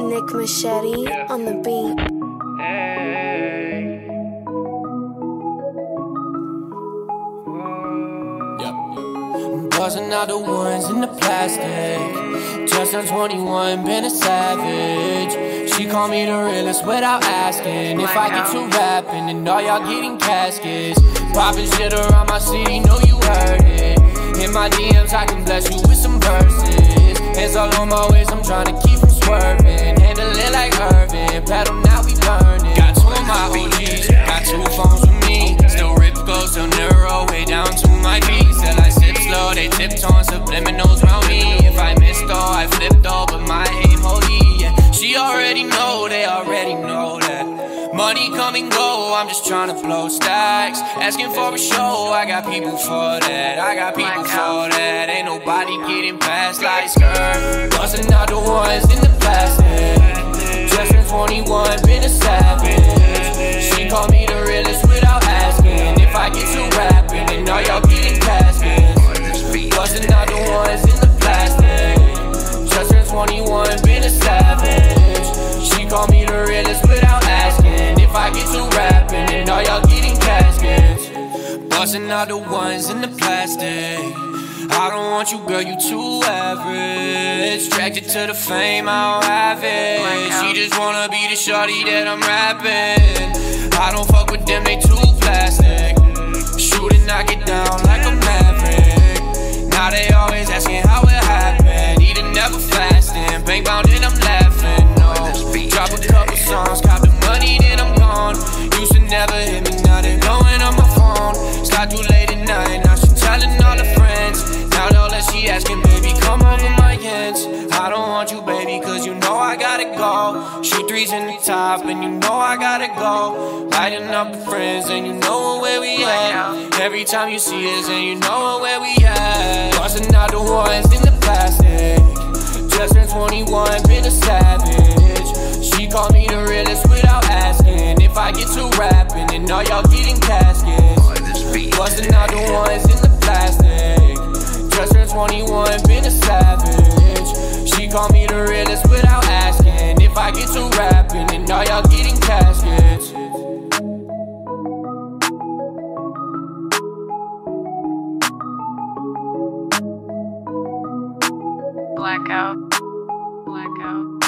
Nick Machete on the beat. Hey. Yep. Buzzing out the ones in the plastic. Just on 21, been a savage. She called me the realest without asking. If I get to rapping and all y'all getting caskets. Popping shit around my city, know you heard it. In my DMs, I can bless you with some verses. Hands all on my waist, I'm trying to keep from swerving. Handle it like Irvin, paddle now we learning. Got two of my OGs, got two phones with me. Still rip close, still narrow, way down to my feet. Still I sip slow, they tiptoeing subliminals round me. If I missed all, I flipped all, but my aim holy. Yeah. She already know, they already know that. Money come and go, I'm just trying to blow stacks. Asking for a show, I got people for that. I got people for that. Ain't nobody getting past like skirt. Bustin' out the ones in the plastic. Just turned 21, been a savage. She called me the realest without asking. If I get to rapping, then all y'all getting caskets. Bustin' out the ones in the plastic. Just turned 21, been a savage. She called me the realest without asking. If I get to rapping, and all y'all getting caskets. Bustin' out the ones in the plastic. I don't want you, girl, you too average. Attracted to the fame, I don't have it. She just wanna be the shawty that I'm rapping. I don't fuck with them, they too plastic. Shoot and knock it down like a maverick. Now they always asking how it happened. Eating, never fasting, bang bound and I'm laughing. No, drop a couple songs, cop the money, then I'm gone. Used to never hit me, now they're blowing on my phone. Slide too late at night, now she telling all her friends. Now all that she asking, baby, come over my hands. I don't want you, baby, cause you know I gotta go. Shoot threes in the top, and you know I gotta go. Lighting up with friends, and you know where we at. Every time you see us, and you know where we at. Busting out the ones in the plastic. Just turned 21, been a savage. She called me the realest without asking. If I get to rapping, and all y'all getting caskets. Bustin' out the ones in the plastic. Just turned 21, been a savage. She called me the realest without asking. If I get to rapping, and all y'all getting caskets. Blackout. Blackout.